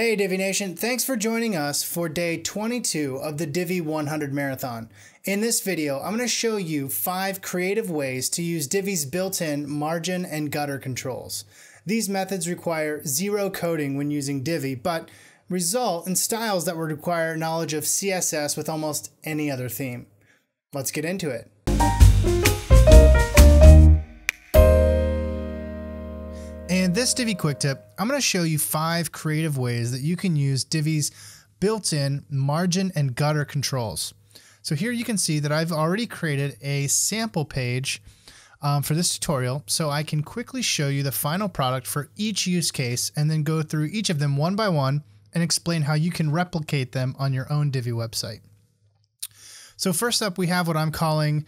Hey Divi Nation, thanks for joining us for day 22 of the Divi 100 Marathon. In this video, I'm going to show you 5 creative ways to use Divi's built-in margin and gutter controls. These methods require zero coding when using Divi, but result in styles that would require knowledge of CSS with almost any other theme. Let's get into it. In this Divi quick tip, I'm going to show you 5 creative ways that you can use Divi's built-in margin and gutter controls. So here you can see that I've already created a sample page for this tutorial, so I can quickly show you the final product for each use case and then go through each of them one by one and explain how you can replicate them on your own Divi website. So first up, we have what I'm calling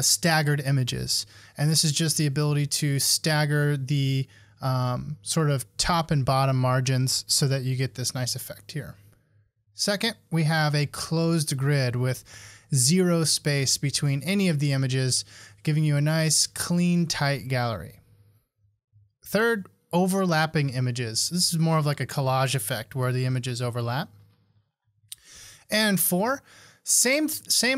staggered images, and this is just the ability to stagger the sort of top and bottom margins so that you get this nice effect here. Second, we have a closed grid with zero space between any of the images, giving you a nice, clean, tight gallery. Third, overlapping images. This is more of like a collage effect where the images overlap. And 4, same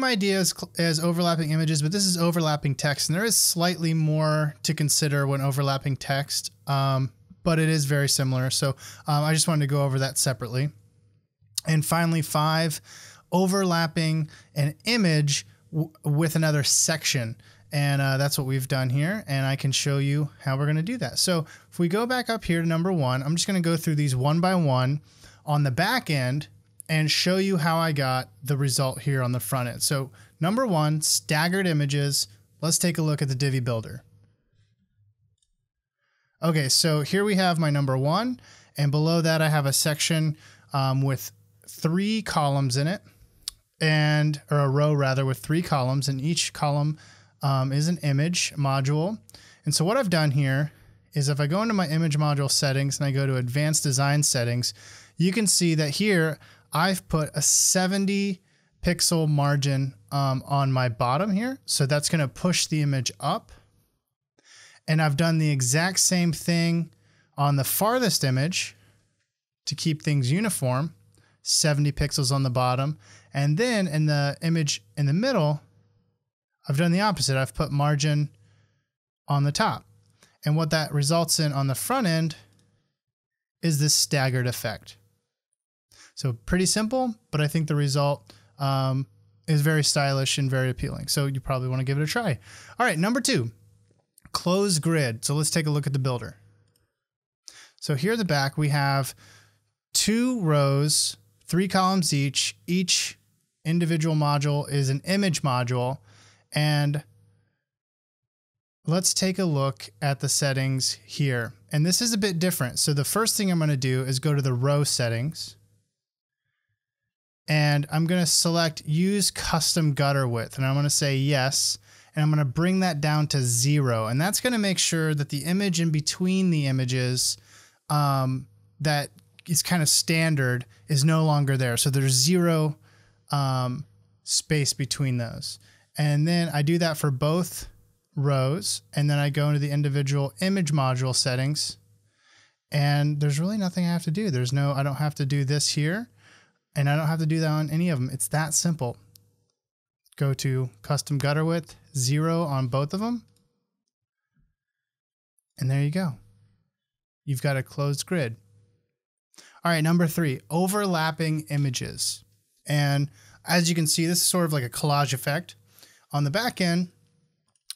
idea as overlapping images, but this is overlapping text, and there is slightly more to consider when overlapping text, but it is very similar. So I just wanted to go over that separately. And finally, 5, overlapping an image with another section. And that's what we've done here, and I can show you how we're going to do that. So if we go back up here to number 1, I'm just going to go through these one by one on the back end and show you how I got the result here on the front end. So number 1, staggered images. Let's take a look at the Divi Builder. Okay, so here we have my number 1, and below that I have a section with 3 columns in it, and or a row rather with 3 columns, and each column is an image module. And so what I've done here is if I go into my image module settings and I go to advanced design settings, you can see that here I've put a 70 pixel margin on my bottom here. So that's going to push the image up. And I've done the exact same thing on the farthest image to keep things uniform, 70 pixels on the bottom. And then in the image in the middle, I've done the opposite. I've put margin on the top. And what that results in on the front end is this staggered effect. So pretty simple, but I think the result is very stylish and very appealing. So you probably want to give it a try. All right, number 2, closed grid. So let's take a look at the builder. So here at the back, we have 2 rows, 3 columns each. Each individual module is an image module. And let's take a look at the settings here. And this is a bit different. So the first thing I'm going to do is go to the row settings. And I'm going to select use custom gutter width, and I'm going to say yes, and I'm going to bring that down to 0. And that's going to make sure that the image in between the images that is kind of standard is no longer there. So there's 0 space between those. And then I do that for both rows, and then I go into the individual image module settings, and there's really nothing I have to do. There's no, I don't have to do this here. And I don't have to do that on any of them. It's that simple. Go to custom gutter width, 0 on both of them. And there you go. You've got a closed grid. All right, number 3, overlapping images. And as you can see, this is sort of like a collage effect. On the back end,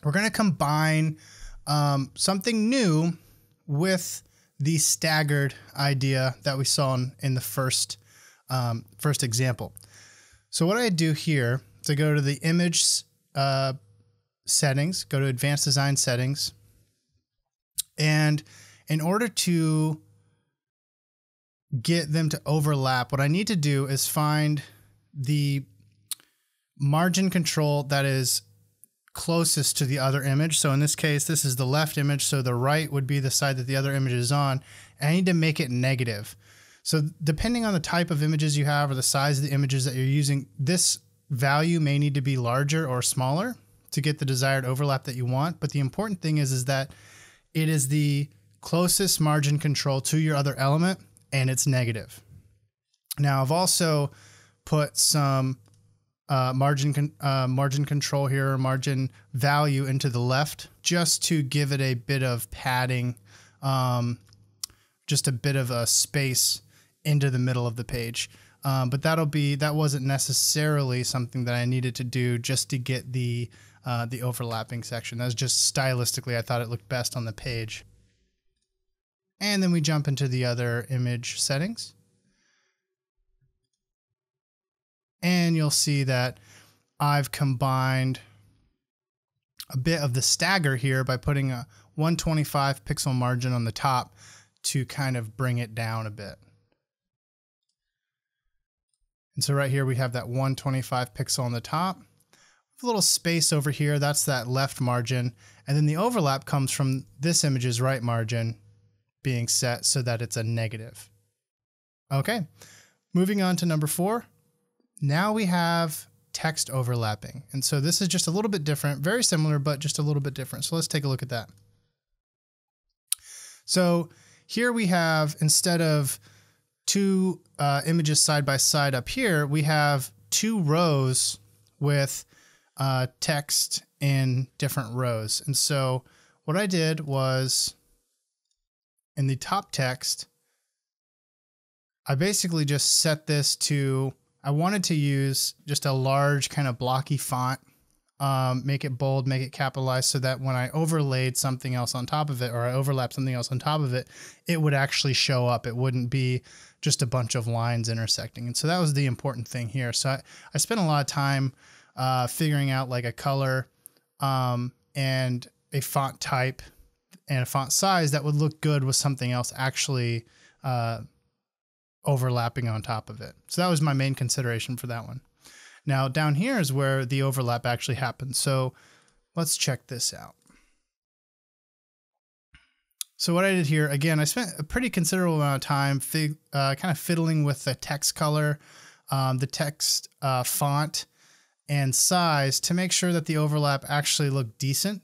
we're going to combine something new with the staggered idea that we saw in the first example. So what I do here is I go to the image settings, go to advanced design settings, and in order to get them to overlap, what I need to do is find the margin control that is closest to the other image. So in this case, this is the left image, so the right would be the side that the other image is on, and I need to make it negative. So depending on the type of images you have or the size of the images that you're using, this value may need to be larger or smaller to get the desired overlap that you want. But the important thing is that it is the closest margin control to your other element and it's negative. Now I've also put some margin control here, or margin value into the left, just to give it a bit of padding, just a bit of a space into the middle of the page. But that wasn't necessarily something that I needed to do just to get the overlapping section. That was just stylistically, I thought it looked best on the page. And then we jump into the other image settings. And you'll see that I've combined a bit of the stagger here by putting a 125 pixel margin on the top to kind of bring it down a bit. And so right here we have that 125 pixel on the top. A little space over here, that's that left margin. And then the overlap comes from this image's right margin being set so that it's a negative. Okay, moving on to number 4. Now we have text overlapping. And so this is just a little bit different, very similar, but just a little bit different. So let's take a look at that. So here we have, instead of two images side by side up here, we have two rows with text in different rows. And so what I did was, in the top text, I basically just set this to, I wanted to use just a large kind of blocky font, make it bold, make it capitalized, so that when I overlaid something else on top of it, or I overlapped something else on top of it, it would actually show up. It wouldn't be just a bunch of lines intersecting. And so that was the important thing here. So I spent a lot of time figuring out like a color and a font type and a font size that would look good with something else actually overlapping on top of it. So that was my main consideration for that one. Now down here is where the overlap actually happens. So let's check this out. So what I did here, again, I spent a pretty considerable amount of time kind of fiddling with the text color, the text font and size to make sure that the overlap actually looked decent.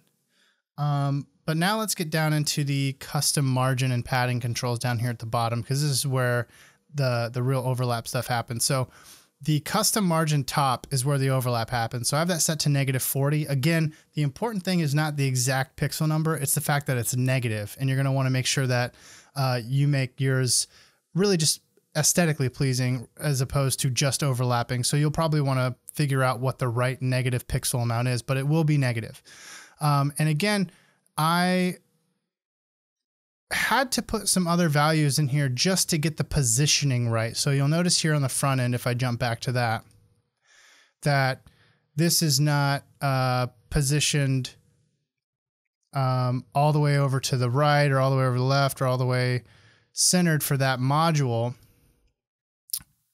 But now let's get down into the custom margin and padding controls down here at the bottom, because this is where the real overlap stuff happens. So the custom margin top is where the overlap happens. So I have that set to -40. Again, the important thing is not the exact pixel number. It's the fact that it's negative, and you're going to want to make sure that you make yours really just aesthetically pleasing as opposed to just overlapping. So you'll probably want to figure out what the right negative pixel amount is, but it will be negative. And again, I had to put some other values in here just to get the positioning right. So you'll notice here on the front end, if I jump back to that, that this is not positioned all the way over to the right or all the way over to the left or all the way centered for that module.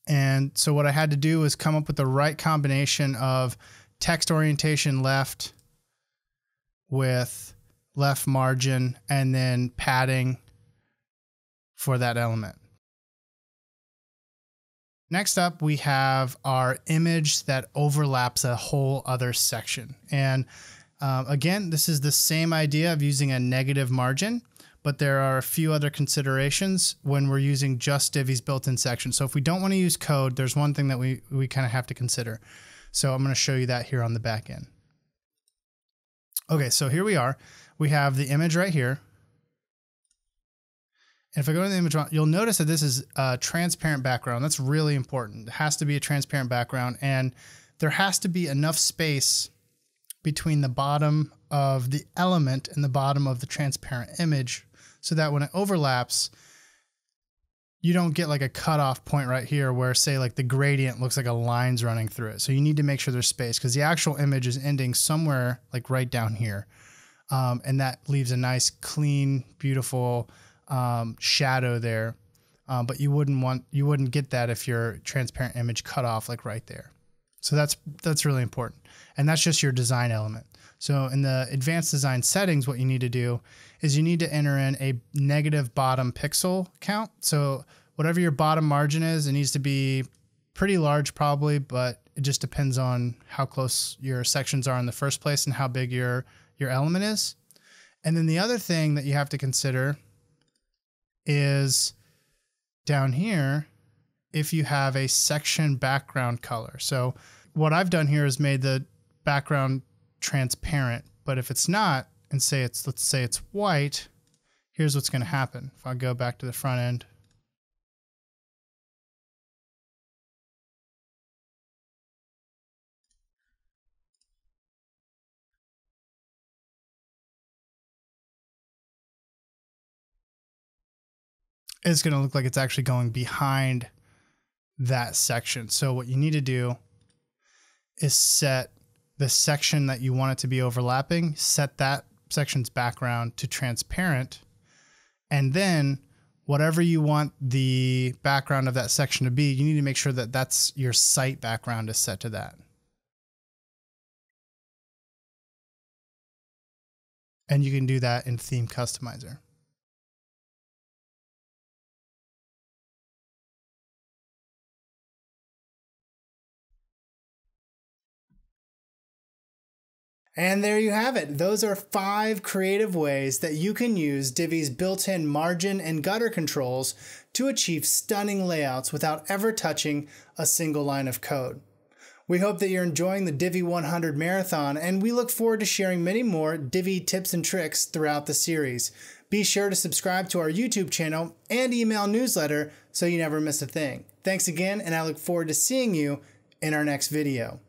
And so what I had to do was come up with the right combination of text orientation left with left margin and then padding for that element. Next up, we have our image that overlaps a whole other section. And again, this is the same idea of using a negative margin, but there are a few other considerations when we're using just Divi's built-in section. So if we don't want to use code, there's one thing that we kind of have to consider. So I'm going to show you that here on the back end. Okay, so here we are. We have the image right here. And if I go to the image, you'll notice that this is a transparent background. That's really important. It has to be a transparent background, and there has to be enough space between the bottom of the element and the bottom of the transparent image so that when it overlaps, you don't get like a cutoff point right here where, say, like the gradient looks like a line's running through it. So you need to make sure there's space, because the actual image is ending somewhere like right down here. And that leaves a nice, clean, beautiful shadow there. But you wouldn't get that if your transparent image cut off like right there. So that's really important. And that's just your design element. So in the advanced design settings, what you need to do is you need to enter in a negative bottom pixel count. So whatever your bottom margin is, it needs to be pretty large probably, but it just depends on how close your sections are in the first place and how big your element is. And then the other thing that you have to consider is down here if you have a section background color. So what I've done here is made the background transparent, but if it's not, and say it's, let's say it's white, here's what's going to happen. If I go back to the front end, it's going to look like it's actually going behind that section. So what you need to do is set the section that you want it to be overlapping, set that section's background to transparent, and then whatever you want the background of that section to be, you need to make sure that that's your site background is set to that. And you can do that in Theme Customizer. And there you have it. Those are 5 creative ways that you can use Divi's built-in margin and gutter controls to achieve stunning layouts without ever touching a single line of code. We hope that you're enjoying the Divi 100 marathon, and we look forward to sharing many more Divi tips and tricks throughout the series. Be sure to subscribe to our YouTube channel and email newsletter so you never miss a thing. Thanks again, and I look forward to seeing you in our next video.